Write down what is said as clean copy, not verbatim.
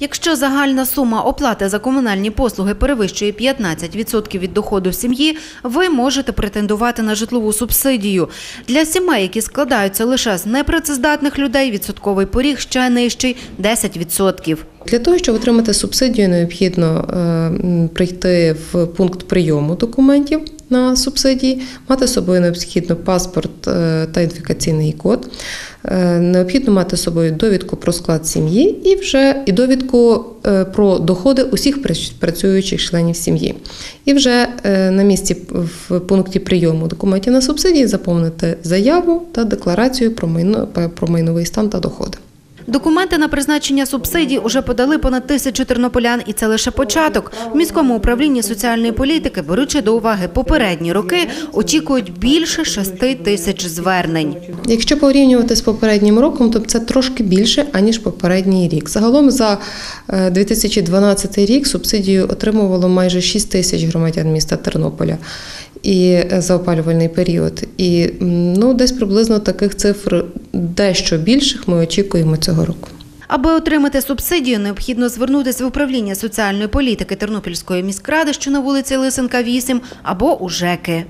Якщо загальна сума оплати за комунальні послуги перевищує 15% від доходу сім'ї, ви можете претендувати на житлову субсидію. Для сімей, які складаються лише з непрацездатних людей, відсотковий поріг ще нижчий – 10%. Для того, щоб отримати субсидію, необхідно прийти в пункт прийому документів на субсидії, мати з собою необхідно паспорт та ідентифікаційний код, необхідно мати з собою довідку про склад сім'ї і вже довідку про доходи усіх працюючих членів сім'ї. І вже на місці в пункті прийому документів на субсидії заповнити заяву та декларацію про майновий стан та доходи. Документи на призначення субсидій уже подали понад 1000 тернополян, і це лише початок. В міському управлінні соціальної політики, беручи до уваги попередні роки, очікують більше 6000 звернень. Якщо порівнювати з попереднім роком, то це трошки більше, аніж попередній рік. Загалом за 2012 рік субсидію отримувало майже 6000 громадян міста Тернополя і за опалювальний період. І десь приблизно таких цифр, дещо більших, ми очікуємо цього року. Аби отримати субсидію, необхідно звернутися в управління соціальної політики Тернопільської міськради, що на вулиці Лисенка, 8, або у ЖЕКи.